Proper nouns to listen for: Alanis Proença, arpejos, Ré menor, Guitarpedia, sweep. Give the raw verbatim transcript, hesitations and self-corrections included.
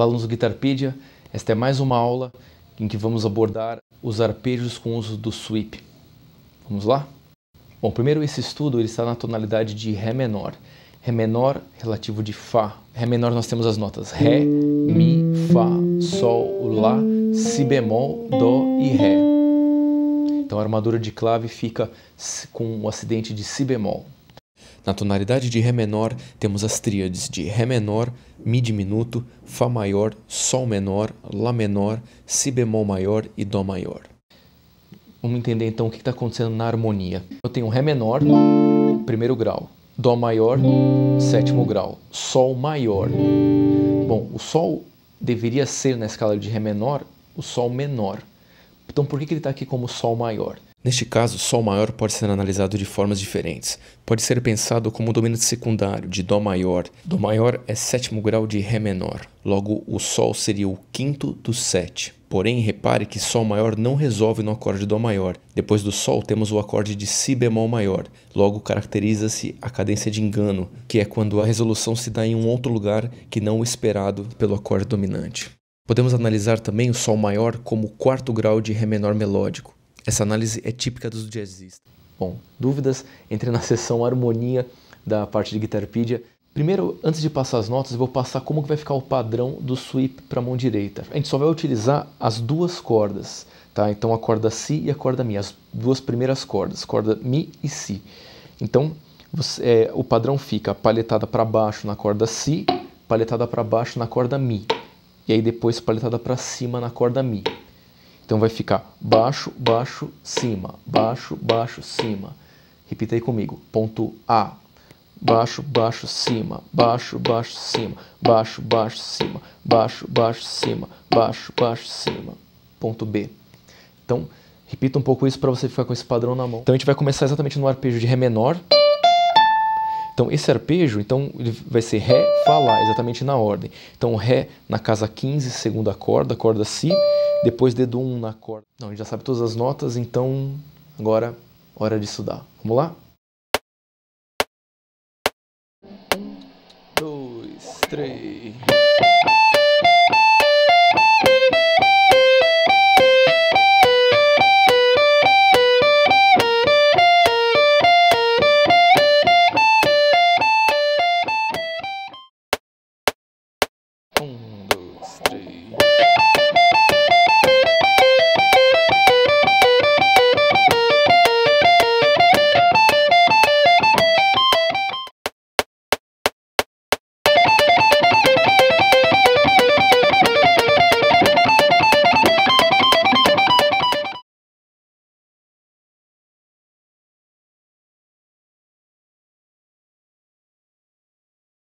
Olá, alunos do Guitarpedia. Esta é mais uma aula em que vamos abordar os arpejos com o uso do sweep. Vamos lá? Bom, primeiro esse estudo ele está na tonalidade de Ré menor. Ré menor relativo de Fá. Ré menor nós temos as notas Ré, Mi, Fá, Sol, Lá, Si bemol, Dó e Ré. Então a armadura de clave fica com o acidente de Si bemol. Na tonalidade de Ré menor, temos as tríades de Ré menor, Mi diminuto, Fá maior, Sol menor, Lá menor, Si bemol maior e Dó maior. Vamos entender então o que está acontecendo na harmonia. Eu tenho Ré menor, primeiro grau, Dó maior, sétimo grau, Sol maior. Bom, o Sol deveria ser na escala de Ré menor o Sol menor. Então por que ele está aqui como Sol maior? Neste caso, Sol maior pode ser analisado de formas diferentes. Pode ser pensado como dominante secundário de Dó maior. Dó maior é sétimo grau de Ré menor. Logo, o Sol seria o quinto do sete. Porém, repare que Sol maior não resolve no acorde Dó maior. Depois do Sol, temos o acorde de Si bemol maior. Logo, caracteriza-se a cadência de engano, que é quando a resolução se dá em um outro lugar que não o esperado pelo acorde dominante. Podemos analisar também o Sol maior como quarto grau de Ré menor melódico. Essa análise é típica dos jazzistas. Bom, dúvidas? Entre na seção harmonia da parte de Guitarpedia. Primeiro, antes de passar as notas, eu vou passar como que vai ficar o padrão do sweep para a mão direita. A gente só vai utilizar as duas cordas, tá? Então a corda Si e a corda Mi, as duas primeiras cordas, corda Mi e Si. Então você, é, o padrão fica paletada para baixo na corda Si, paletada para baixo na corda Mi, e aí depois paletada para cima na corda Mi. Então vai ficar baixo, baixo, cima, baixo, baixo, cima. Repita aí comigo. Ponto A. Baixo, baixo, cima, baixo, baixo, cima, baixo, baixo, cima, baixo, baixo, cima, baixo, baixo, cima. Ponto B. Então, repita um pouco isso para você ficar com esse padrão na mão. Então a gente vai começar exatamente no arpejo de Ré menor. Então esse arpejo, então, ele vai ser Ré, Fá, Lá, exatamente na ordem. Então Ré na casa quinze, segunda corda, corda Si. Depois dedo um na corda. Não, a gente já sabe todas as notas, então agora hora de estudar. Vamos lá? um, dois, três...